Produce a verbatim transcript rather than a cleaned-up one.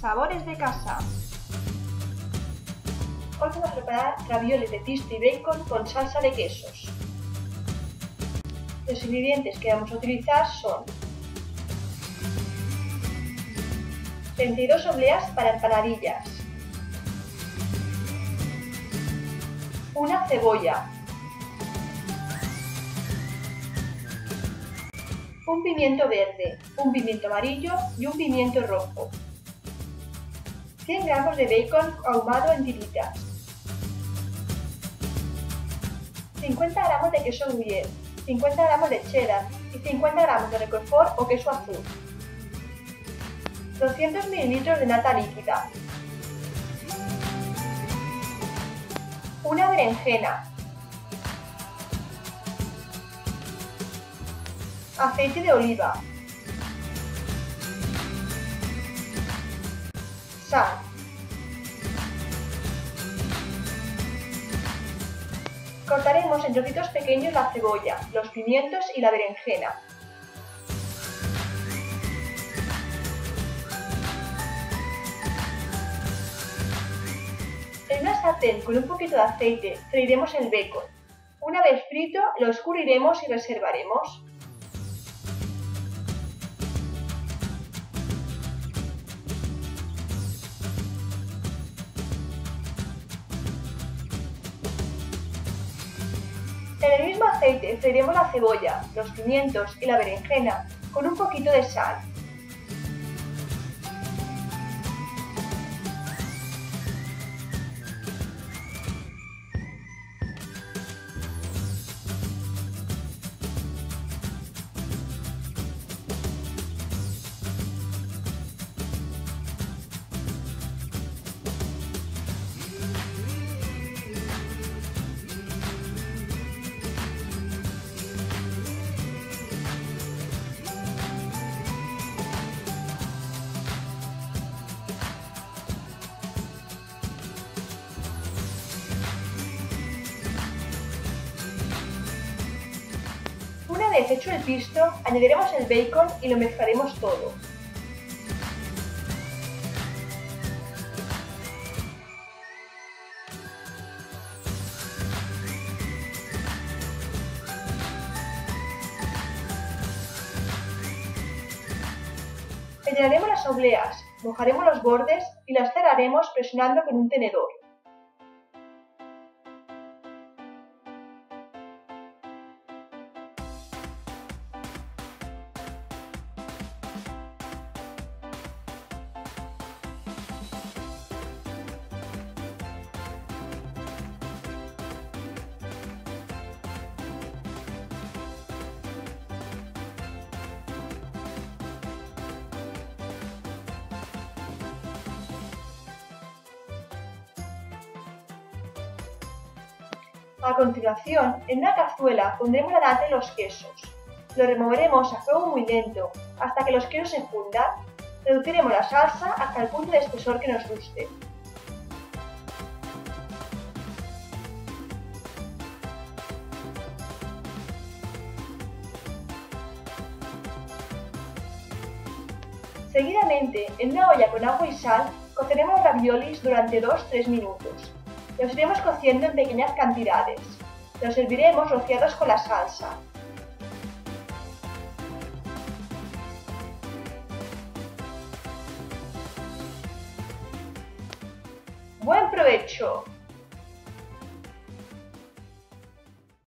Sabores de casa. Hoy vamos a preparar ravioles de pista y bacon con salsa de quesos. Los ingredientes que vamos a utilizar son treinta y dos obleas para empanadillas, una cebolla, un pimiento verde, un pimiento amarillo y un pimiento rojo, cien gramos de bacon ahumado en tiritas, cincuenta gramos de queso Gruyère, cincuenta gramos de cheddar y cincuenta gramos de Roquefort o queso azul, doscientos mililitros de nata líquida, una berenjena, aceite de oliva, sal, cortaremos en trocitos pequeños la cebolla, los pimientos y la berenjena. En una sartén con un poquito de aceite freiremos el bacon. Una vez frito lo escurriremos y reservaremos. En el mismo aceite freiremos la cebolla, los pimientos y la berenjena con un poquito de sal. Una vez hecho el pisto, añadiremos el bacon y lo mezclaremos todo. Rellenaremos las obleas, mojaremos los bordes y las cerraremos presionando con un tenedor. A continuación, en una cazuela pondremos la nata y los quesos. Lo removeremos a fuego muy lento hasta que los quesos se fundan. Reduciremos la salsa hasta el punto de espesor que nos guste. Seguidamente, en una olla con agua y sal, coceremos raviolis durante dos a tres minutos. Los iremos cociendo en pequeñas cantidades. Los serviremos rociados con la salsa. ¡Buen provecho!